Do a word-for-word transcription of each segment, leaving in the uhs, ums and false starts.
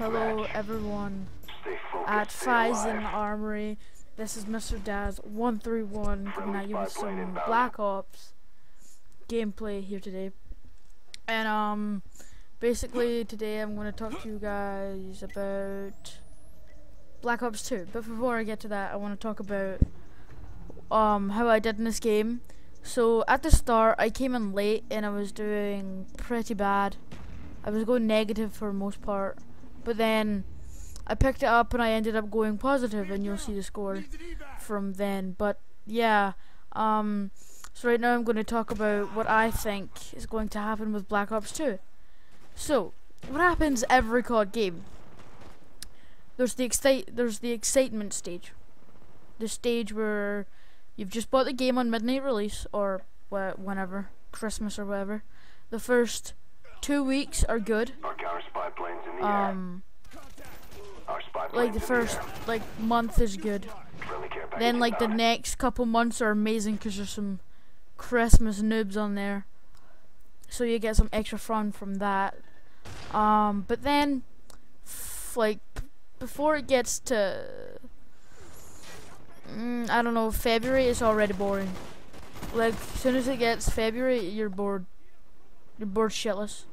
Hello everyone at Faizen Armory. This is Mr Dazz one three one coming at you with some Black Ops gameplay here today. And um basically today I'm gonna talk to you guys about Black Ops two. But before I get to that, I wanna talk about um how I did in this game. So at the start I came in late and I was doing pretty bad. I was going negative for the most part, but then I picked it up and I ended up going positive, and you'll see the score from then. But yeah, um, so right now I'm going to talk about what I think is going to happen with Black Ops two. So what happens every C O D game? There's the excite, there's the excitement stage, the stage where you've just bought the game on midnight release or wh whenever Christmas or whatever. The first two weeks are good. Um, like the first like month is good. Then like the next couple months are amazing because there's some Christmas noobs on there, so you get some extra fun from that. Um, but then f like before it gets to mm, I don't know, February, it's already boring. Like as soon as it gets February, you're bored. You're bored shitless,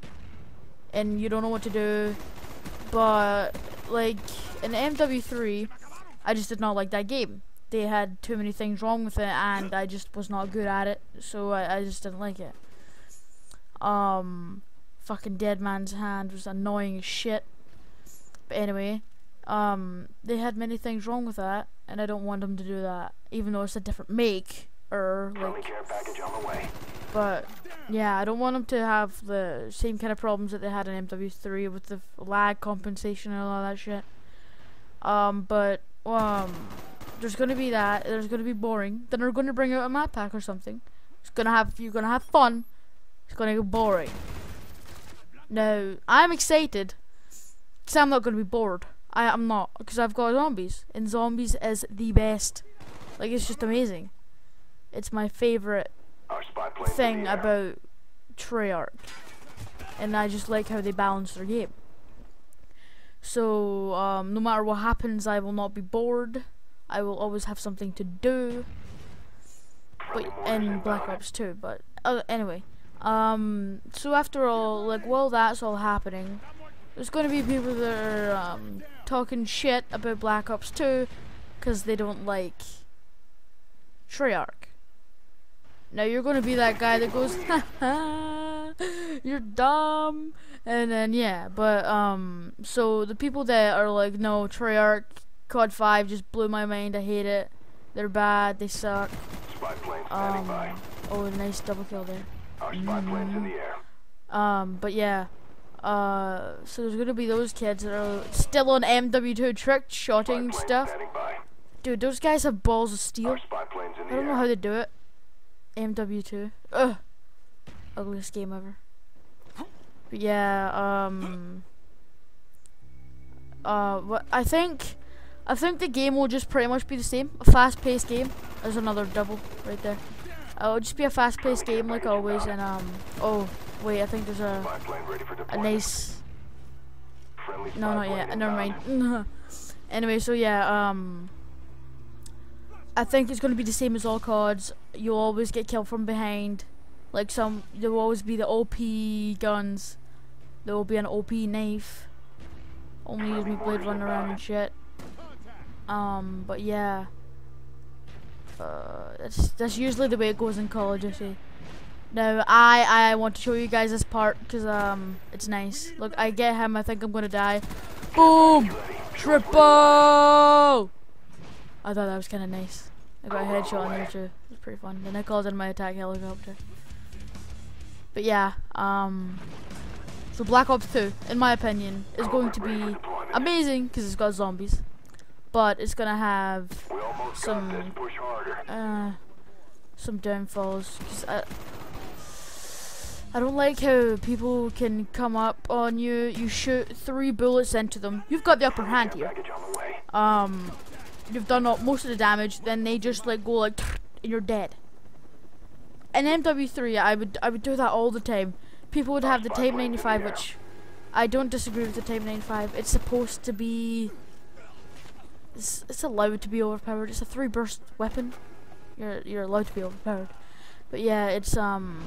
and you don't know what to do. But like in M W three, I just did not like that game. They had too many things wrong with it, and I just was not good at it, so I, I just didn't like it. Um, fucking Dead Man's Hand was annoying as shit. But anyway, um, they had many things wrong with that, and I don't want them to do that, even though it's a different make or like. But yeah, I don't want them to have the same kind of problems that they had in M W three with the lag compensation and all that shit. Um, but um, there's gonna be that. There's gonna be boring. Then they're gonna bring out a map pack or something. It's gonna have you're gonna have fun. It's gonna go boring. Now I'm excited, so I'm not gonna be bored. I am not, because I've got zombies, and zombies is the best. Like it's just amazing. It's my favorite thing about Treyarch, and I just like how they balance their game. So um, no matter what happens, I will not be bored. I will always have something to do. But in Black Ops two, but uh, anyway, um, so after all, like while that's all happening, there's going to be people that are um, talking shit about Black Ops two because they don't like Treyarch. Now you're gonna be that guy that goes, haha, you're dumb, and then yeah, but um, so the people that are like, no, Treyarch, C O D five just blew my mind, I hate it, they're bad, they suck. Um, oh, nice double kill there. Mm-hmm. Um, but yeah, uh, so there's gonna be those kids that are still on M W two trick shotting stuff. Dude, those guys have balls of steel. I don't know how they do it. M W two, ugh, ugliest game ever. But yeah, um, uh, what I think, I think the game will just pretty much be the same. A fast-paced game. There's another double right there. Uh, it'll just be a fast-paced game like always. And um, oh wait, I think there's a a nice. No, not yet. Never mind. Anyway, so yeah, um. I think it's going to be the same as all C O Ds. You'll always get killed from behind. Like some, there will always be the O P guns. There will be an O P knife. Only use me blade running around and shit. Um, but yeah, uh, that's that's usually the way it goes in Call of Duty. Now I I want to show you guys this part because um it's nice. Look, I get him. I think I'm gonna die. Boom! Triple! I thought that was kind of nice. I got a headshot on there too. It was pretty fun. Then I called in my attack helicopter. But yeah, um, so Black Ops two, in my opinion, is going to be amazing because it's got zombies, but it's gonna have some uh, some downfalls. Cause I I don't like how people can come up on you. You shoot three bullets into them. You've got the upper hand here. Um. You've done all, most of the damage, then they just like go like, and you're dead. In M W three, I would I would do that all the time. People would have the Type ninety-five, which I don't disagree with the Type ninety-five. It's supposed to be... It's, it's allowed to be overpowered. It's a three burst weapon. You're you're allowed to be overpowered. But yeah, it's um.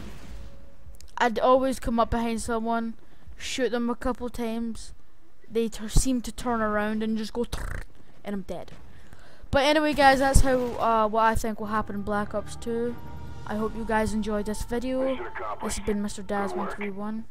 I'd always come up behind someone, shoot them a couple times. They seem to turn around and just go, and I'm dead. But anyway, guys, that's how uh, what I think will happen in Black Ops two. I hope you guys enjoyed this video. This has been MrDazz one three one.